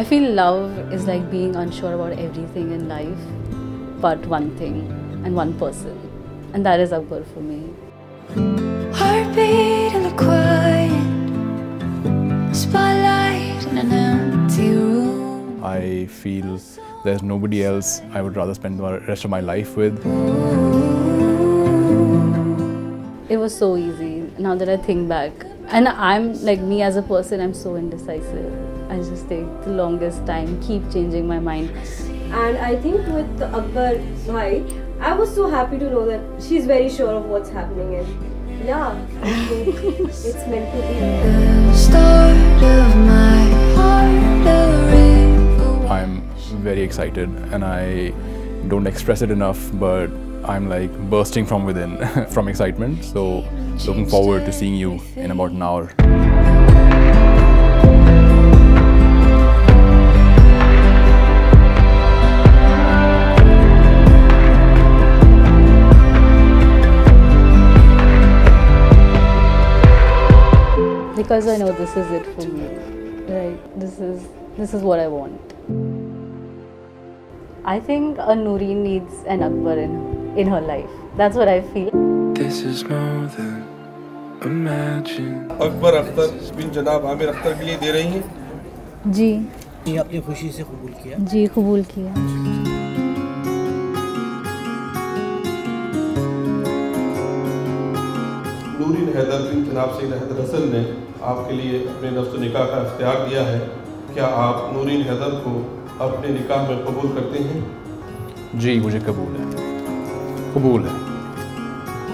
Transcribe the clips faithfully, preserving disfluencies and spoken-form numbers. I feel love is like being unsure about everything in life, but one thing and one person, and that is Akbar for me. Heartbeat in the quiet, spotlight in an empty room. I feel there's nobody else I would rather spend the rest of my life with. It was so easy, now that I think back. And I'm, like me as a person, I'm so indecisive. I just take the longest time, keep changing my mind. And I think with Akbar bhai, I was so happy to know that she's very sure of what's happening. And yeah, I think it's meant to be. I'm very excited and I don't express it enough, but I'm like bursting from within from excitement. So looking forward to seeing you in about an hour. Because I know this is it for me. Right? This is this is what I want. I think a Nooreen needs an Akbar in, in her life. That's what I feel. This is more than imagine. Akbar Akhtar bin Janab Amir Akhtar के लिए दे रही हैं. जी. ये आपने खुशी से कबूल किया. जी कबूल किया. नूरीन हैदर बिन जनाब सैयद हैदर हसन ने आपके लिए अपने नफ्स निकाह का इख्तियार दिया है. क्या आप नूरीन हैदर को अपने निकाह में कबूल करते हैं? जी मुझे कबूल है, कबूल है,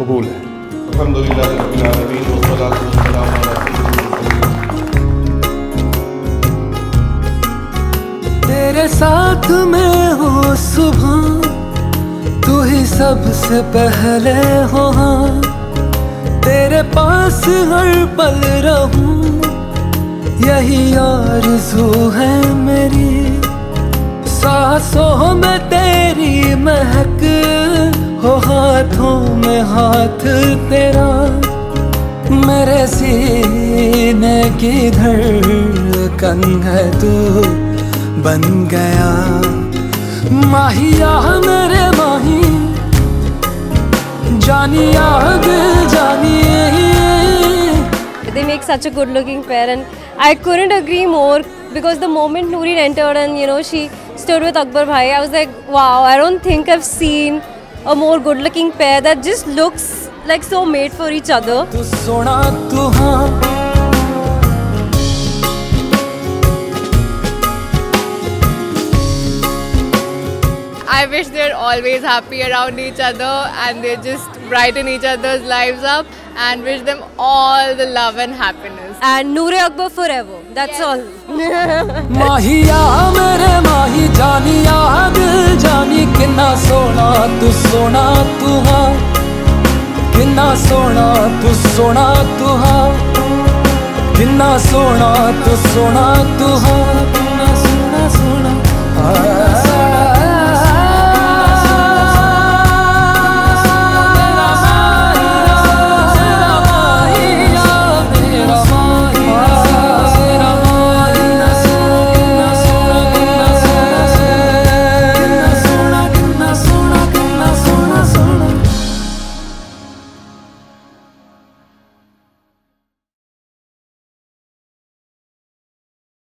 कबूल है। अल्हम्दुलिल्लाह रब्बिल आलमीन वस्सलातु वस्सलामु अला रसूलिल्लाह। तेरे साथ में हो सुबह, तू ही सबसे पहले हो, तेरे पास हर पल रहूं, यही आरज़ू है मेरी। सांसों में तेरी महक हो, हाथों में हाथ तेरा, मेरे सीने की धड़कन है तू बन गया। माहिया मेरे माही, जानिया जानिए। They make such a good looking pair and I couldn't agree more, because the moment Nooreen entered and you know she stood with Akbar bhai, I was like, wow, I don't think I've seen a more good looking pair that just looks like so made for each other. I wish they're always happy around each other and they just brighten each other's lives up, and wish them all the love and happiness. And Noor-e-Akbar forever, that's yes. all. Mahiya mere mahi janiya dil jani kinna sona tu sona tu ha, kinna sona tu sona tu ha, kinna sona tu sona tu ha, kinna sona sona.